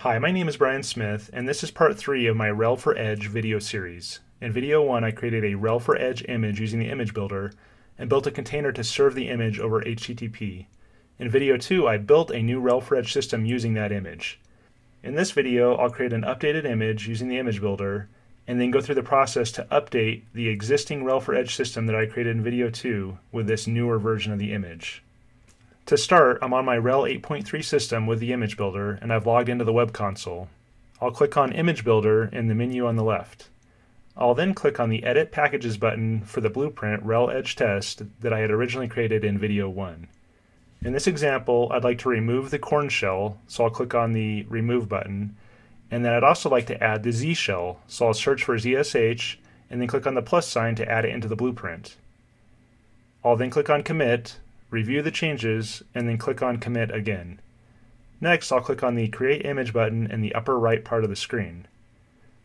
Hi, my name is Brian Smith, and this is part 3 of my RHEL for Edge video series. In video 1, I created a RHEL for Edge image using the Image Builder, and built a container to serve the image over HTTP. In video 2, I built a new RHEL for Edge system using that image. In this video, I'll create an updated image using the Image Builder, and then go through the process to update the existing RHEL for Edge system that I created in video 2 with this newer version of the image. To start, I'm on my RHEL 8.3 system with the Image Builder, and I've logged into the web console. I'll click on Image Builder in the menu on the left. I'll then click on the Edit Packages button for the blueprint RHEL Edge Test that I had originally created in video 1. In this example, I'd like to remove the Korn shell, so I'll click on the Remove button, and then I'd also like to add the Z shell, so I'll search for ZSH and then click on the plus sign to add it into the blueprint. I'll then click on Commit, review the changes, and then click on Commit again. Next, I'll click on the Create Image button in the upper right part of the screen.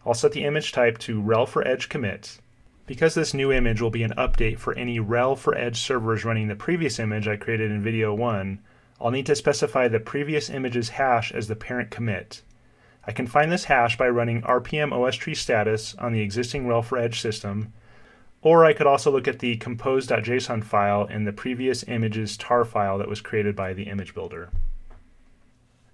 I'll set the image type to RHEL for Edge Commit. Because this new image will be an update for any RHEL for Edge servers running the previous image I created in video 1, I'll need to specify the previous image's hash as the parent commit. I can find this hash by running RPM OS tree status on the existing RHEL for Edge system, or I could also look at the compose.json file in the previous image's tar file that was created by the Image Builder.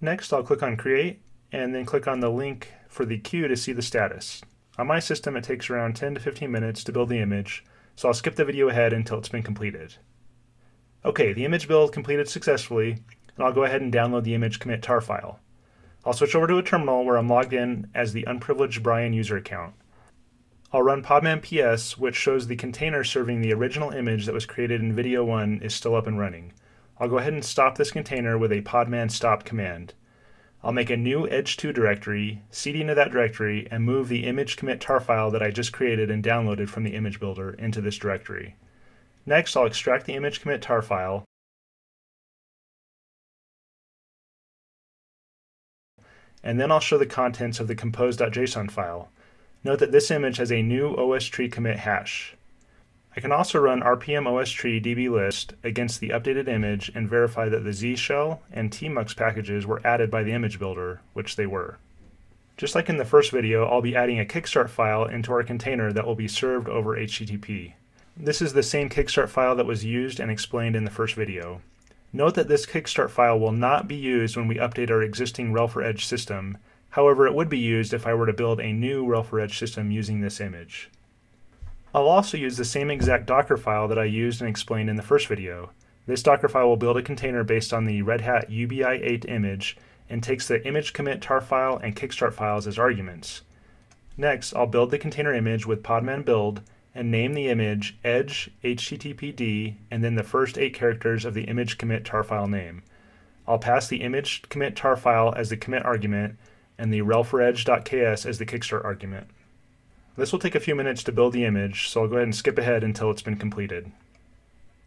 Next, I'll click on Create, and then click on the link for the queue to see the status. On my system, it takes around 10 to 15 minutes to build the image, so I'll skip the video ahead until it's been completed. Okay, the image build completed successfully, and I'll go ahead and download the image commit tar file. I'll switch over to a terminal where I'm logged in as the unprivileged Brian user account. I'll run podman ps, which shows the container serving the original image that was created in video 1 is still up and running. I'll go ahead and stop this container with a podman stop command. I'll make a new edge 2 directory, cd into that directory, and move the image commit tar file that I just created and downloaded from the image builder into this directory. Next, I'll extract the image commit tar file, and then I'll show the contents of the compose.json file. Note that this image has a new OSTree commit hash. I can also run RPM OSTree dblist against the updated image and verify that the Z shell and tmux packages were added by the image builder, which they were. Just like in the first video, I'll be adding a kickstart file into our container that will be served over HTTP. This is the same kickstart file that was used and explained in the first video. Note that this kickstart file will not be used when we update our existing RHEL for Edge system. However, it would be used if I were to build a new RHEL for Edge system using this image. I'll also use the same exact Docker file that I used and explained in the first video. This Docker file will build a container based on the Red Hat UBI8 image and takes the image commit tar file and kickstart files as arguments. Next, I'll build the container image with podman build and name the image edge httpd and then the first 8 characters of the image commit tar file name. I'll pass the image commit tar file as the commit argument and the relforedge.ks as the kickstart argument. This will take a few minutes to build the image, so I'll go ahead and skip ahead until it's been completed.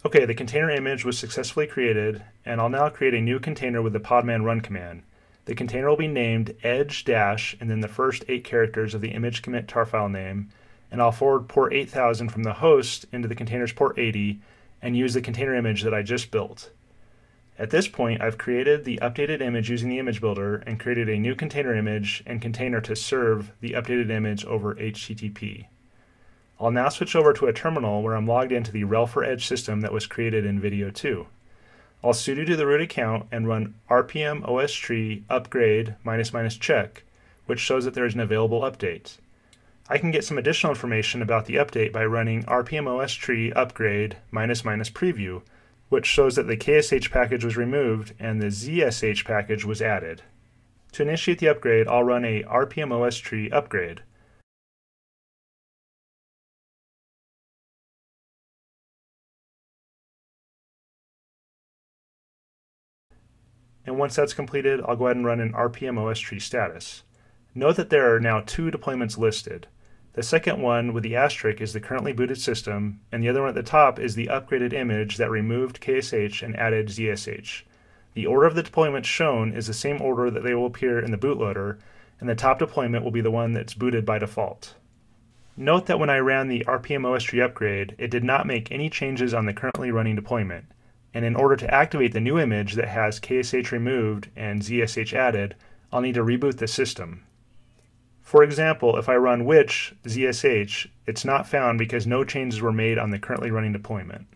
Okay, the container image was successfully created, and I'll now create a new container with the podman run command. The container will be named edge dash and then the first 8 characters of the image commit tar file name, and I'll forward port 8000 from the host into the container's port 80 and use the container image that I just built. At this point, I've created the updated image using the image builder and created a new container image and container to serve the updated image over HTTP. I'll now switch over to a terminal where I'm logged into the RHEL for Edge system that was created in video 2. I'll sudo to the root account and run rpm OSTree upgrade ---- check, which shows that there is an available update. I can get some additional information about the update by running rpm OSTree upgrade ---- preview, which shows that the KSH package was removed and the ZSH package was added. To initiate the upgrade, I'll run a RPM OS tree upgrade. And once that's completed, I'll go ahead and run an RPM OS tree status. Note that there are now 2 deployments listed. The second one with the asterisk is the currently booted system, and the other one at the top is the upgraded image that removed KSH and added ZSH. The order of the deployments shown is the same order that they will appear in the bootloader, and the top deployment will be the one that's booted by default. Note that when I ran the RPM OS tree upgrade, it did not make any changes on the currently running deployment, and in order to activate the new image that has KSH removed and ZSH added, I'll need to reboot the system. For example, if I run which ZSH, it's not found because no changes were made on the currently running deployment.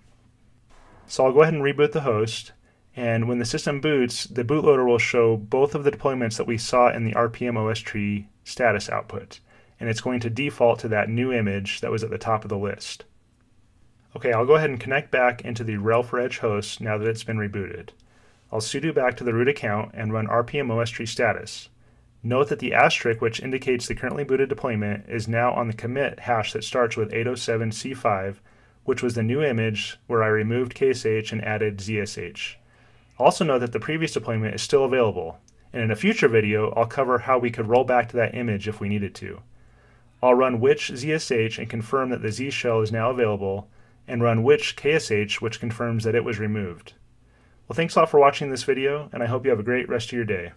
So I'll go ahead and reboot the host, and when the system boots, the bootloader will show both of the deployments that we saw in the RPM OS tree status output, and it's going to default to that new image that was at the top of the list. Okay, I'll go ahead and connect back into the RHEL for Edge host now that it's been rebooted. I'll sudo back to the root account and run RPM OS tree status. Note that the asterisk, which indicates the currently booted deployment, is now on the commit hash that starts with 807C5, which was the new image where I removed KSH and added ZSH. Also note that the previous deployment is still available, and in a future video I'll cover how we could roll back to that image if we needed to. I'll run which ZSH and confirm that the Z shell is now available, and run which KSH, which confirms that it was removed. Well, thanks a lot for watching this video, and I hope you have a great rest of your day.